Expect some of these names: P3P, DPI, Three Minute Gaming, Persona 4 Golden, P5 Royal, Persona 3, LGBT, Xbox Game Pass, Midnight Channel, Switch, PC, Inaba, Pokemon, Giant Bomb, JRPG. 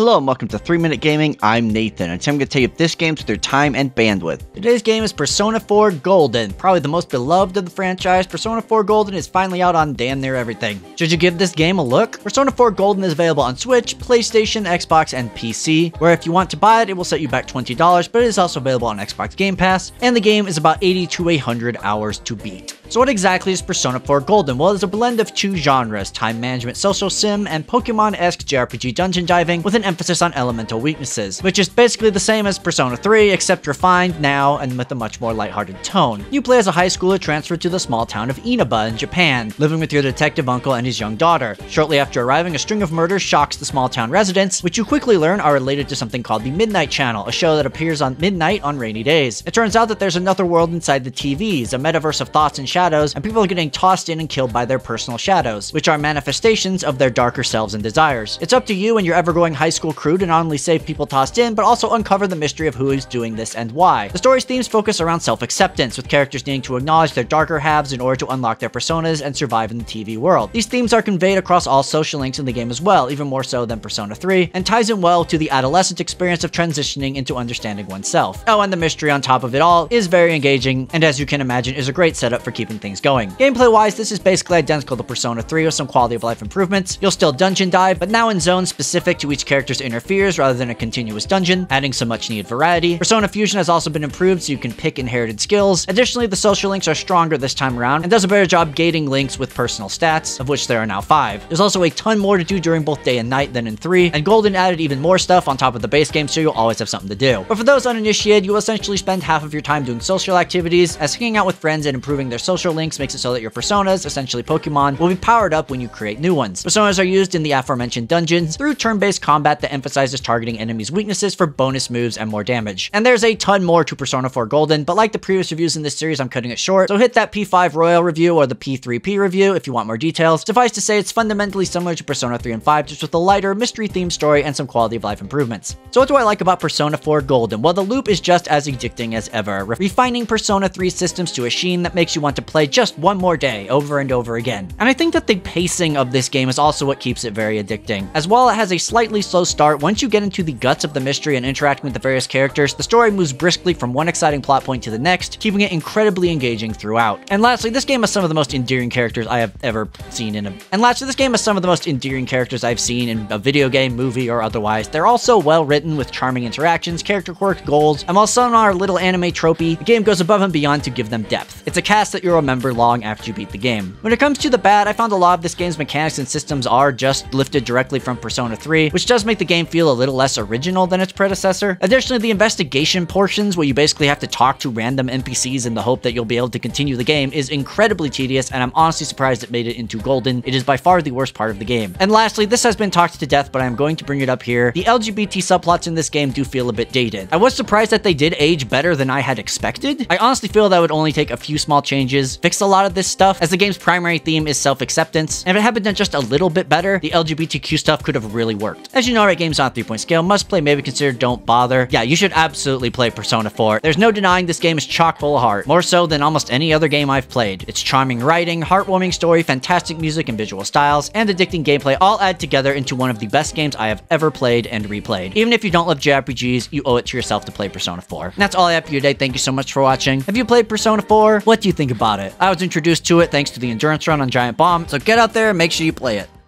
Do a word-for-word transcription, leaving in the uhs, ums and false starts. Hello and welcome to Three Minute Gaming, I'm Nathan, and today I'm going to tell you if this game's with their time and bandwidth. Today's game is Persona four Golden, probably the most beloved of the franchise. Persona four Golden is finally out on damn near everything. Should you give this game a look? Persona four Golden is available on Switch, PlayStation, Xbox, and P C, where if you want to buy it, it will set you back twenty dollars, but it is also available on Xbox Game Pass, and the game is about eighty to one hundred hours to beat. So what exactly is Persona four Golden? Well, it's a blend of two genres, time management social sim and Pokemon-esque J R P G dungeon diving with an emphasis on elemental weaknesses, which is basically the same as Persona three, except refined now and with a much more lighthearted tone. You play as a high schooler transferred to the small town of Inaba in Japan, living with your detective uncle and his young daughter. Shortly after arriving, a string of murders shocks the small town residents, which you quickly learn are related to something called the Midnight Channel, a show that appears on midnight on rainy days. It turns out that there's another world inside the T Vs, a metaverse of thoughts and shadows. Shadows, and people are getting tossed in and killed by their personal shadows, which are manifestations of their darker selves and desires. It's up to you and your ever-growing high school crew to not only save people tossed in, but also uncover the mystery of who is doing this and why. The story's themes focus around self-acceptance, with characters needing to acknowledge their darker halves in order to unlock their personas and survive in the T V world. These themes are conveyed across all social links in the game as well, even more so than Persona three, and ties in well to the adolescent experience of transitioning into understanding oneself. Oh, and the mystery on top of it all is very engaging, and as you can imagine, is a great setup for keeping things going. Gameplay-wise, this is basically identical to Persona three with some quality of life improvements. You'll still dungeon dive, but now in zones specific to each character's inner fears rather than a continuous dungeon, adding some much-needed variety. Persona Fusion has also been improved so you can pick inherited skills. Additionally, the social links are stronger this time around and does a better job gating links with personal stats, of which there are now five. There's also a ton more to do during both day and night than in three, and Golden added even more stuff on top of the base game so you'll always have something to do. But for those uninitiated, you will essentially spend half of your time doing social activities, as hanging out with friends and improving their social links makes it so that your personas, essentially Pokemon, will be powered up when you create new ones. Personas are used in the aforementioned dungeons through turn-based combat that emphasizes targeting enemies' weaknesses for bonus moves and more damage. And there's a ton more to Persona four Golden, but like the previous reviews in this series, I'm cutting it short, so hit that P five Royal review or the P three P review if you want more details. Suffice to say, it's fundamentally similar to Persona three and five, just with a lighter, mystery-themed story and some quality of life improvements. So what do I like about Persona four Golden? Well, the loop is just as addicting as ever, refining Persona three systems to a sheen that makes you want to play just one more day over and over again. And I think that the pacing of this game is also what keeps it very addicting. As while it has a slightly slow start, once you get into the guts of the mystery and interacting with the various characters, the story moves briskly from one exciting plot point to the next, keeping it incredibly engaging throughout. And lastly, this game has some of the most endearing characters I have ever seen in a And lastly, this game has some of the most endearing characters I've seen in a video game, movie, or otherwise. They're all so well written with charming interactions, character quirks, goals, and while some are a little anime tropey, the game goes above and beyond to give them depth. It's a cast that you'll remember long after you beat the game. When it comes to the bad, I found a lot of this game's mechanics and systems are just lifted directly from Persona three, which does make the game feel a little less original than its predecessor. Additionally, the investigation portions, where you basically have to talk to random N P Cs in the hope that you'll be able to continue the game, is incredibly tedious, and I'm honestly surprised it made it into Golden. It is by far the worst part of the game. And lastly, this has been talked to death, but I'm going to bring it up here. The L G B T subplots in this game do feel a bit dated. I was surprised that they did age better than I had expected. I honestly feel that would only take a few small changes fixed a lot of this stuff, as the game's primary theme is self-acceptance, and if it had been done just a little bit better, the L G B T Q stuff could have really worked. As you know, right, games on a three-point scale, must play, maybe consider, don't bother. Yeah, you should absolutely play Persona four. There's no denying this game is chock full of heart, more so than almost any other game I've played. It's charming writing, heartwarming story, fantastic music and visual styles, and addicting gameplay all add together into one of the best games I have ever played and replayed. Even if you don't love J R P Gs, you owe it to yourself to play Persona four. And that's all I have for you today. Thank you so much for watching. Have you played Persona four? What do you think about it? I was introduced to it thanks to the endurance run on Giant Bomb, so get out there and make sure you play it.